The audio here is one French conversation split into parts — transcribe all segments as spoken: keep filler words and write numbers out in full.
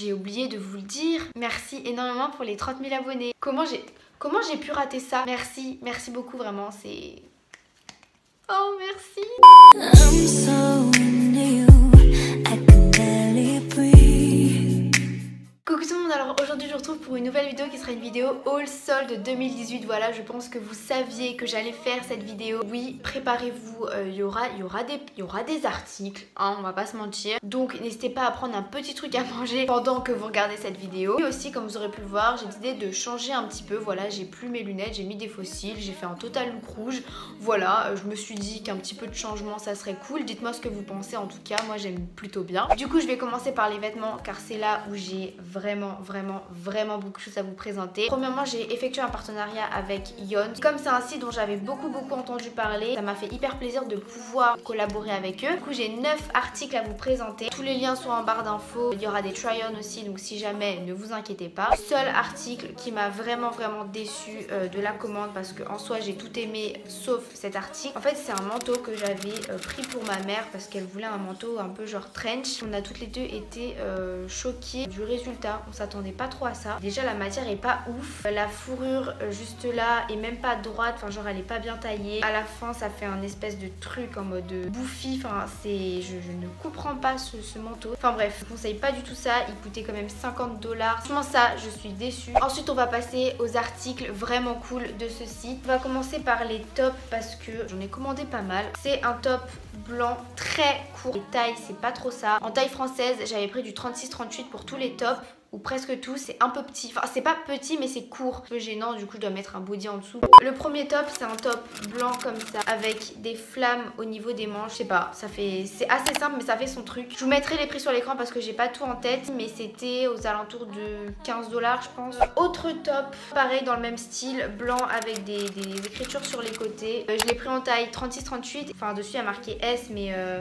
J'ai oublié de vous le dire. Merci énormément pour les trente mille abonnés. Comment j'ai comment j'ai pu rater ça? Merci, merci beaucoup vraiment, c'est... Oh, merci. I'm so new. Coucou tout le monde, alors aujourd'hui je vous retrouve pour une nouvelle vidéo qui sera une vidéo haul solde deux mille dix-huit. Voilà, je pense que vous saviez que j'allais faire cette vidéo. Oui, préparez-vous, euh, il y aura, il y aura des, il y aura des articles, hein, on va pas se mentir. Donc n'hésitez pas à prendre un petit truc à manger pendant que vous regardez cette vidéo. Et aussi, comme vous aurez pu le voir, j'ai décidé de changer un petit peu. Voilà, j'ai plus mes lunettes, j'ai mis des faux cils, j'ai fait un total look rouge. Voilà, euh, je me suis dit qu'un petit peu de changement ça serait cool. Dites-moi ce que vous pensez en tout cas, moi j'aime plutôt bien. Du coup je vais commencer par les vêtements car c'est là où j'ai vraiment vraiment vraiment beaucoup de choses à vous présenter. Premièrement, j'ai effectué un partenariat avec Yoins. Comme c'est un site dont j'avais beaucoup beaucoup entendu parler, ça m'a fait hyper plaisir de pouvoir collaborer avec eux. Du coup j'ai neuf articles à vous présenter. Tous les liens sont en barre d'infos. Il y aura des try-on aussi, donc si jamais, ne vous inquiétez pas. Seul article qui m'a vraiment vraiment déçu euh, de la commande, parce que en soi j'ai tout aimé sauf cet article. En fait c'est un manteau que j'avais euh, pris pour ma mère parce qu'elle voulait un manteau un peu genre trench. On a toutes les deux été euh, choquées du résultat. On s'attendait pas trop à ça. Déjà la matière est pas ouf, la fourrure juste là et même pas droite, enfin genre elle est pas bien taillée. À la fin ça fait un espèce de truc en mode bouffi, enfin c'est... Je, je ne comprends pas ce, ce manteau. Enfin bref, je conseille pas du tout ça, il coûtait quand même cinquante dollars. Franchement ça, je suis déçue. Ensuite on va passer aux articles vraiment cool de ce site. On va commencer par les tops parce que j'en ai commandé pas mal. C'est un top blanc très court. Les tailles c'est pas trop ça. En taille française j'avais pris du trente-six trente-huit pour tous les tops, ou presque tout, c'est un peu petit. Enfin, c'est pas petit, mais c'est court. Un peu gênant, du coup, je dois mettre un body en dessous. Le premier top, c'est un top blanc comme ça, avec des flammes au niveau des manches. Je sais pas, ça fait... C'est assez simple, mais ça fait son truc. Je vous mettrai les prix sur l'écran parce que j'ai pas tout en tête, mais c'était aux alentours de quinze dollars, je pense. Autre top, pareil, dans le même style, blanc avec des, des écritures sur les côtés. Je l'ai pris en taille trente-six trente-huit. Enfin, dessus, il y a marqué S, mais... Euh...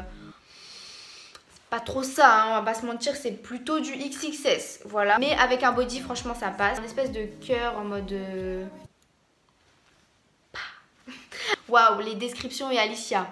pas trop ça, hein, on va pas se mentir, c'est plutôt du X X S, voilà. Mais avec un body, franchement, ça passe. Un espèce de cœur en mode... Waouh, les descriptions et Alicia,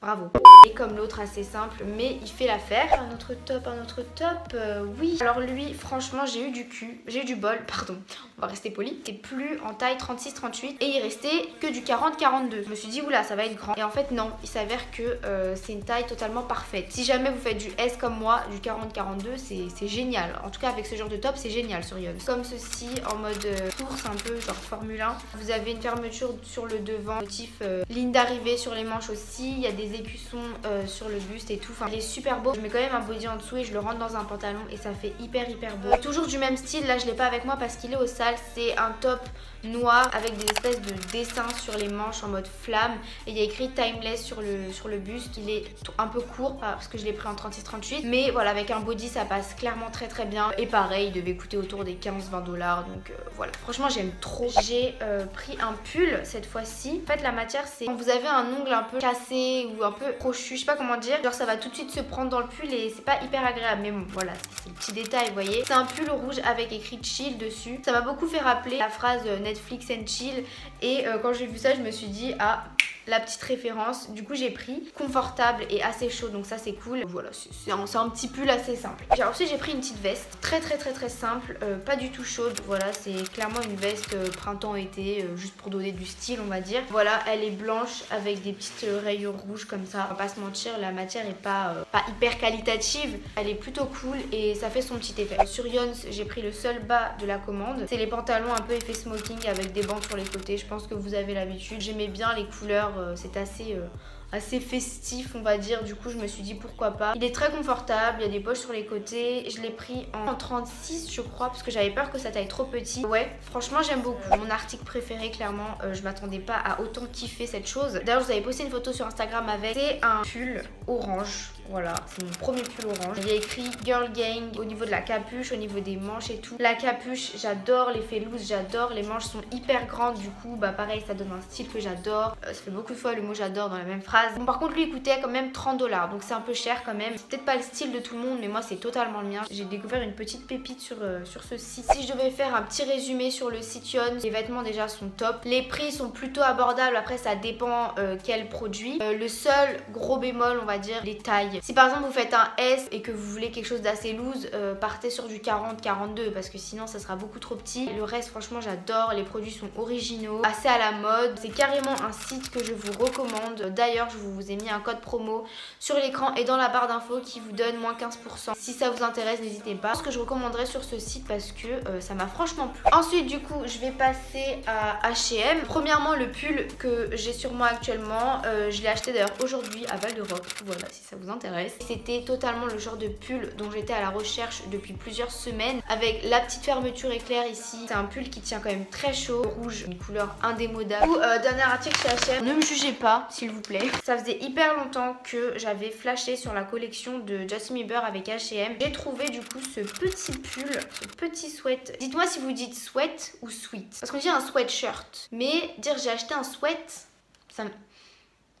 bravo. Et comme l'autre, assez simple, mais il fait l'affaire. Un autre top, un autre top, euh, oui. Alors lui, franchement, j'ai eu du cul, j'ai eu du bol, pardon, on va rester poli. C'est plus en taille trente-six trente-huit et il restait que du quarante quarante-deux. Je me suis dit, oula, ça va être grand. Et en fait, non, il s'avère que euh, c'est une taille totalement parfaite. Si jamais vous faites du S comme moi, du quarante quarante-deux, c'est génial. En tout cas, avec ce genre de top, c'est génial sur Yoins. Comme ceci, en mode euh, course un peu, genre Formule un. Vous avez une fermeture sur le devant, motif euh, ligne d'arrivée sur les manches aussi. Il y a des écussons Euh, sur le buste et tout, enfin il est super beau. Je mets quand même un body en dessous et je le rentre dans un pantalon et ça fait hyper hyper beau. Toujours du même style, là je l'ai pas avec moi parce qu'il est aux salles. C'est un top noir avec des espèces de dessins sur les manches en mode flamme et il y a écrit timeless sur le, sur le buste. Il est un peu court parce que je l'ai pris en trente-six trente-huit, mais voilà, avec un body ça passe clairement très très bien. Et pareil, il devait coûter autour des quinze vingt dollars, donc euh, voilà, franchement j'aime trop. J'ai euh, pris un pull cette fois-ci. En fait la matière c'est quand vous avez un ongle un peu cassé ou un peu crochu, je sais pas comment dire, genre ça va tout de suite se prendre dans le pull et c'est pas hyper agréable, mais bon voilà, c'est le petit détail, vous voyez. C'est un pull rouge avec écrit chill dessus. Ça m'a beaucoup fait rappeler la phrase Netflix and chill et euh, quand j'ai vu ça je me suis dit ah, la petite référence. Du coup j'ai pris confortable et assez chaud, donc ça c'est cool. Voilà, c'est un, un petit pull assez simple. Ensuite j'ai pris une petite veste très très très très simple, euh, pas du tout chaude. Voilà, c'est clairement une veste euh, printemps-été, euh, juste pour donner du style on va dire. Voilà, elle est blanche avec des petites rayures rouges comme ça. On va pas se mentir, la matière est pas, euh, pas hyper qualitative, elle est plutôt cool et ça fait son petit effet. Sur Yoins j'ai pris le seul bas de la commande, c'est les pantalons un peu effet smoking avec des bandes sur les côtés. Je pense que vous avez l'habitude, j'aimais bien les couleurs. C'est assez, euh, assez festif on va dire, du coup je me suis dit pourquoi pas. Il est très confortable, il y a des poches sur les côtés. Je l'ai pris en trente-six je crois parce que j'avais peur que ça taille trop petit. Ouais, franchement j'aime beaucoup, mon article préféré clairement. euh, je m'attendais pas à autant kiffer cette chose. D'ailleurs je vous avais posté une photo sur Instagram avec. C'est un pull orange, voilà, c'est mon premier pull orange. Il y a écrit Girl Gang au niveau de la capuche, au niveau des manches et tout. La capuche j'adore, l'effet loose j'adore, les manches sont hyper grandes du coup bah pareil ça donne un style que j'adore. euh, ça fait beaucoup de fois le mot j'adore dans la même phrase. Bon, par contre lui il coûtait quand même trente dollars, donc c'est un peu cher quand même. C'est peut-être pas le style de tout le monde mais moi c'est totalement le mien. J'ai découvert une petite pépite sur, euh, sur ce site. Si je devais faire un petit résumé sur le site Yoins, les vêtements déjà sont top, les prix sont plutôt abordables, après ça dépend euh, quel produit. euh, le seul gros bémol on va dire, les tailles. Si par exemple vous faites un S et que vous voulez quelque chose d'assez loose, euh, partez sur du quarante quarante-deux parce que sinon ça sera beaucoup trop petit. Le reste, franchement, j'adore, les produits sont originaux, assez à la mode, c'est carrément un site que je vous recommande. D'ailleurs, je vous ai mis un code promo sur l'écran et dans la barre d'infos qui vous donne moins quinze pour cent. Si ça vous intéresse, n'hésitez pas. Ce que je recommanderais sur ce site parce que euh, ça m'a franchement plu. Ensuite, du coup, je vais passer à H et M. Premièrement, le pull que j'ai sur moi actuellement, euh, je l'ai acheté d'ailleurs aujourd'hui à Val de Roc, voilà, si ça vous intéresse. C'était totalement le genre de pull dont j'étais à la recherche depuis plusieurs semaines, avec la petite fermeture éclair ici. C'est un pull qui tient quand même très chaud, rouge, une couleur indémodable. Ou euh, dernier article chez H et M, ne me jugez pas s'il vous plaît. Ça faisait hyper longtemps que j'avais flashé sur la collection de Jasmin Bear avec H et M. J'ai trouvé du coup ce petit pull, ce petit sweat. Dites-moi si vous dites sweat ou sweat, parce qu'on dit un sweatshirt, mais dire j'ai acheté un sweat, ça me...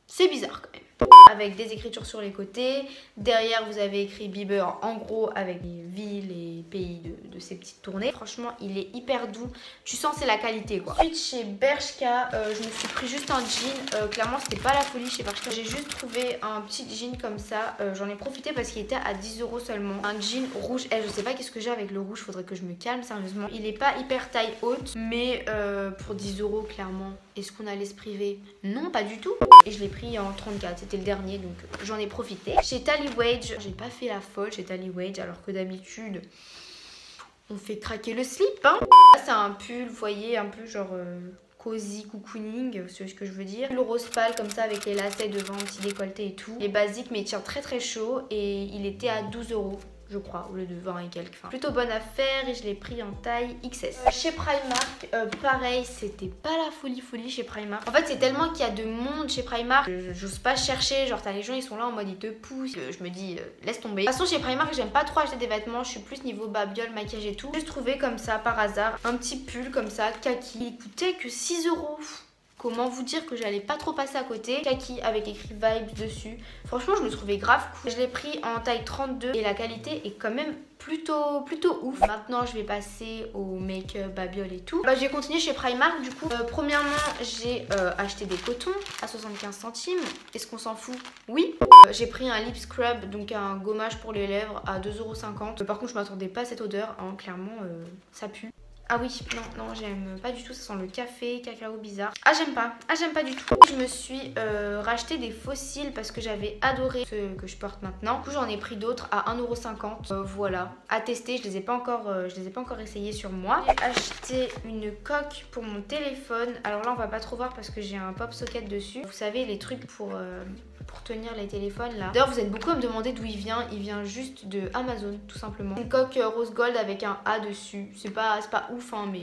c'est bizarre quand même. Avec des écritures sur les côtés. Derrière, vous avez écrit Bieber en gros avec les villes et pays de, de ces petites tournées. Franchement, il est hyper doux. Tu sens c'est la qualité quoi. Ensuite, chez Bershka, euh, je me suis pris juste un jean. Euh, clairement, c'était pas la folie chez Bershka. J'ai juste trouvé un petit jean comme ça. Euh, J'en ai profité parce qu'il était à dix euros seulement. Un jean rouge. Eh, je sais pas qu'est-ce que j'ai avec le rouge. Faudrait que je me calme, sérieusement. Il est pas hyper taille haute, mais euh, pour dix euros, clairement. Est-ce qu'on allait se priver? Non, pas du tout. Et je l'ai pris en trente-quatre. C'était le dernier, donc j'en ai profité. Chez Tally Wage, j'ai pas fait la folle chez Tally Wage, alors que d'habitude on fait craquer le slip hein. Là c'est un pull, vous voyez, un peu genre euh, cozy cocooning, c'est ce que je veux dire. Le rose pâle comme ça avec les lacets devant, petit décolleté et tout. Il est basique mais il tient très très chaud et il était à douze euros. Je crois, au lieu de vingt et quelques. Enfin, plutôt bonne affaire et je l'ai pris en taille X S. Euh, chez Primark, euh, pareil, c'était pas la folie folie chez Primark. En fait, c'est tellement qu'il y a de monde chez Primark. J'ose pas chercher, genre t'as les gens, ils sont là en mode ils te poussent. Euh, je me dis, euh, laisse tomber. De toute façon, chez Primark, j'aime pas trop acheter des vêtements. Je suis plus niveau babiole, maquillage et tout. J'ai trouvé comme ça, par hasard, un petit pull comme ça, kaki. Il coûtait que six euros. Comment vous dire que j'allais pas trop passer à côté. Kaki avec écrit Vibes dessus. Franchement, je le trouvais grave cool. Je l'ai pris en taille trente-deux et la qualité est quand même plutôt plutôt ouf. Maintenant, je vais passer au make-up, babiole et tout. Bah, j'ai continué chez Primark du coup. Euh, premièrement, j'ai euh, acheté des cotons à soixante-quinze centimes. Est-ce qu'on s'en fout? Oui. Euh, j'ai pris un lip scrub, donc un gommage pour les lèvres à deux euros cinquante. Par contre, je m'attendais pas à cette odeur. Hein. Clairement, euh, ça pue. Ah oui, non, non, j'aime pas du tout, ça sent le café, cacao bizarre. Ah, j'aime pas, ah, j'aime pas du tout. Je me suis euh, racheté des faux cils parce que j'avais adoré ceux que je porte maintenant. Du coup, j'en ai pris d'autres à un euro cinquante. Euh, voilà, à tester, je les ai pas encore, euh, je les ai pas encore essayés sur moi. J'ai acheté une coque pour mon téléphone. Alors là, on va pas trop voir parce que j'ai un pop socket dessus. Vous savez, les trucs pour... Euh... pour tenir les téléphones là. D'ailleurs, vous êtes beaucoup à me demander d'où il vient. Il vient juste de Amazon, tout simplement. Une coque rose gold avec un A dessus. C'est pas, c'est pas ouf, hein, mais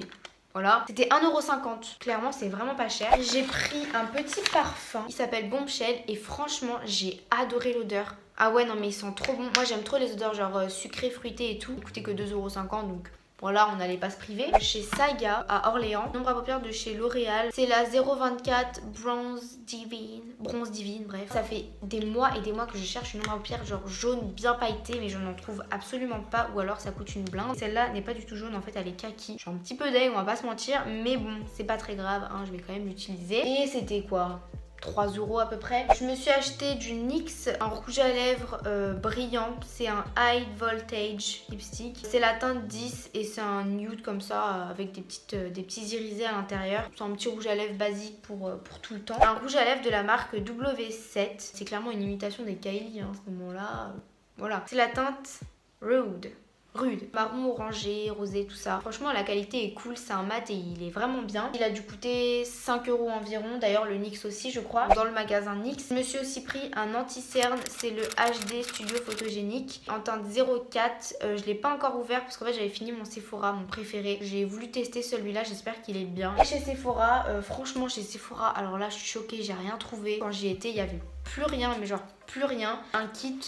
voilà. C'était un euro cinquante. Clairement, c'est vraiment pas cher. J'ai pris un petit parfum. Il s'appelle Bombshell et franchement, j'ai adoré l'odeur. Ah ouais, non, mais ils sont trop bons. Moi, j'aime trop les odeurs genre sucrées, fruitées et tout. Il coûtait que deux euros cinquante, donc... voilà, on n'allait pas se priver. Chez Saga, à Orléans, nombre à paupières de chez L'Oréal. C'est la zéro vingt-quatre Bronze Divine. Bronze Divine, bref. Ça fait des mois et des mois que je cherche une ombre à paupières genre jaune bien pailletée, mais je n'en trouve absolument pas. Ou alors ça coûte une blinde. Celle-là n'est pas du tout jaune, en fait elle est kaki. J'ai un petit peu d'œil, on va pas se mentir. Mais bon, c'est pas très grave, hein, je vais quand même l'utiliser. Et c'était quoi ? trois euros à peu près. Je me suis acheté du N Y X, un rouge à lèvres euh, brillant. C'est un High Voltage Lipstick. C'est la teinte dix et c'est un nude comme ça avec des, petites, euh, des petits irisés à l'intérieur. C'est un petit rouge à lèvres basique pour, euh, pour tout le temps. Un rouge à lèvres de la marque W sept. C'est clairement une imitation des Kylie hein, à ce moment-là. Voilà. C'est la teinte Rude. Rude, marron, orangé, rosé, tout ça. Franchement, la qualité est cool, c'est un mat et il est vraiment bien. Il a dû coûter cinq euros environ. D'ailleurs, le N Y X aussi, je crois, dans le magasin N Y X. Je me suis aussi pris un anti-cerne, c'est le H D Studio Photogénique en teinte zéro quatre. Euh, je l'ai pas encore ouvert parce qu'en fait, j'avais fini mon Sephora, mon préféré. J'ai voulu tester celui-là, j'espère qu'il est bien. Et chez Sephora, euh, franchement, chez Sephora, alors là, je suis choquée, j'ai rien trouvé. Quand j'y étais, il y avait plus rien, mais genre plus rien. Un kit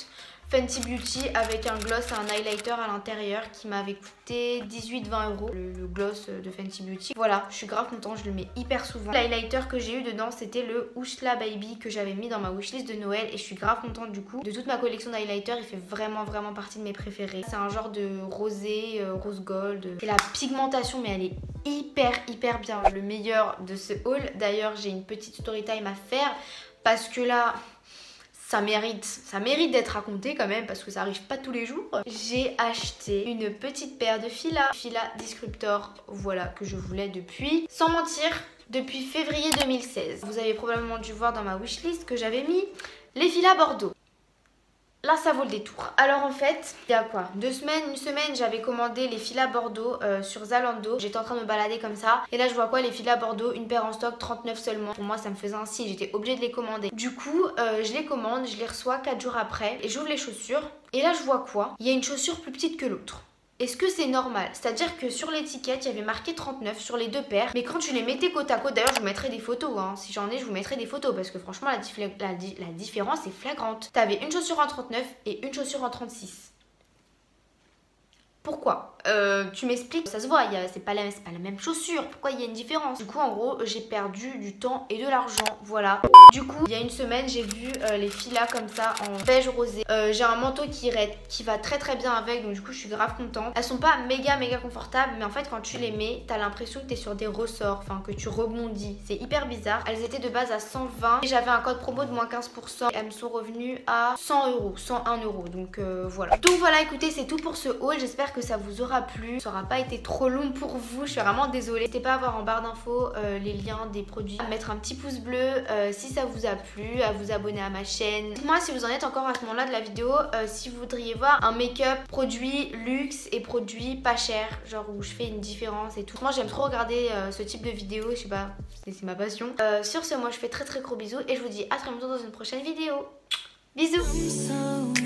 Fenty Beauty avec un gloss et un highlighter à l'intérieur qui m'avait coûté dix-huit vingt euros. Le, le gloss de Fenty Beauty. Voilà, je suis grave contente, je le mets hyper souvent. L'highlighter que j'ai eu dedans, c'était le Ouchla Baby que j'avais mis dans ma wishlist de Noël et je suis grave contente du coup. De toute ma collection d'highlighter, il fait vraiment vraiment partie de mes préférés. C'est un genre de rosé, euh, rose gold. C'est la pigmentation mais elle est hyper hyper bien. Le meilleur de ce haul. D'ailleurs, j'ai une petite story time à faire parce que là... ça mérite, ça mérite d'être raconté quand même parce que ça arrive pas tous les jours. J'ai acheté une petite paire de Fila, Fila Disruptor, voilà, que je voulais depuis, sans mentir, depuis février deux mille seize. Vous avez probablement dû voir dans ma wishlist que j'avais mis les Fila Bordeaux. Là ça vaut le détour. Alors en fait, il y a quoi, deux semaines, une semaine, j'avais commandé les Fila Bordeaux euh, sur Zalando. J'étais en train de me balader comme ça et là je vois quoi, les Fila Bordeaux, une paire en stock, trente-neuf seulement. Pour moi ça me faisait un signe, j'étais obligée de les commander. Du coup euh, je les commande, je les reçois quatre jours après et j'ouvre les chaussures. Et là je vois quoi, il y a une chaussure plus petite que l'autre. Est-ce que c'est normal? C'est-à-dire que sur l'étiquette, il y avait marqué trente-neuf sur les deux paires. Mais quand tu les mettais côte à côte, d'ailleurs je vous mettrai des photos, hein. Si j'en ai, je vous mettrai des photos. Parce que franchement, la, dif la, di la différence est flagrante. T'avais une chaussure en trente-neuf et une chaussure en trente-six. Pourquoi? Euh, tu m'expliques, ça se voit, c'est pas, pas la même chaussure, pourquoi il y a une différence? Du coup en gros j'ai perdu du temps et de l'argent, voilà. Du coup il y a une semaine j'ai vu euh, les Fila comme ça en beige rosé, euh, j'ai un manteau qui, qui va très très bien avec, donc du coup je suis grave contente. Elles sont pas méga méga confortables mais en fait quand tu les mets t'as l'impression que t'es sur des ressorts, enfin que tu rebondis, c'est hyper bizarre. Elles étaient de base à cent vingt et j'avais un code promo de moins quinze pour cent et elles me sont revenues à cent euros, cent un euros, donc euh, voilà. Donc voilà, écoutez, c'est tout pour ce haul, j'espère que ça vous aura plu. Ça aura pas été trop long pour vous, je suis vraiment désolée. N'hésitez pas à voir en barre d'infos euh, les liens des produits, à mettre un petit pouce bleu euh, si ça vous a plu, à vous abonner à ma chaîne. Dites-moi si vous en êtes encore à ce moment-là de la vidéo, euh, si vous voudriez voir un make-up produit luxe et produit pas cher, genre où je fais une différence et tout. Moi j'aime trop regarder euh, ce type de vidéo, je sais pas, c'est ma passion. Euh, sur ce, moi je fais très très gros bisous et je vous dis à très bientôt dans une prochaine vidéo. Bisous.